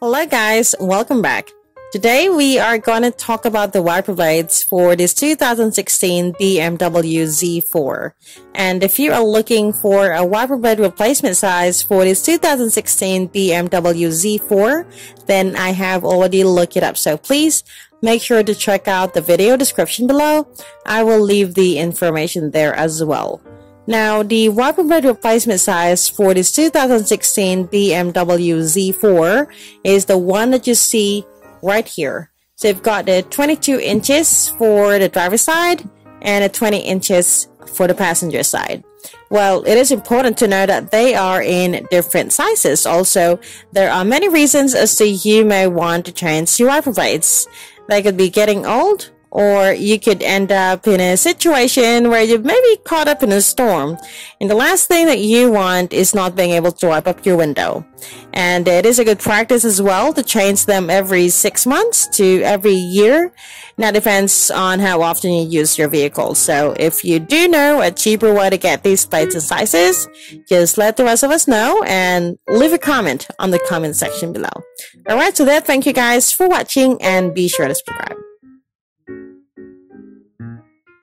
Hello guys, welcome back. Today we are going to talk about the wiper blades for this 2016 BMW Z4. And if you are looking for a wiper blade replacement size for this 2016 BMW Z4, then I have already looked it up. So please make sure to check out the video description below. I will leave the information there as well. Now, the wiper blade replacement size for this 2016 BMW Z4 is the one that you see right here. So you've got the 22 inches for the driver's side and the 20 inches for the passenger side. Well, it is important to know that they are in different sizes. Also, there are many reasons as to you may want to change your wiper blades. They could be getting old, or you could end up in a situation where you may be caught up in a storm. And the last thing that you want is not being able to wipe up your window. And it is a good practice as well to change them every 6 months to every year. Now, it depends on how often you use your vehicle. So if you do know a cheaper way to get these plates and sizes, just let the rest of us know and leave a comment on the comment section below. Alright, so thank you guys for watching and be sure to subscribe.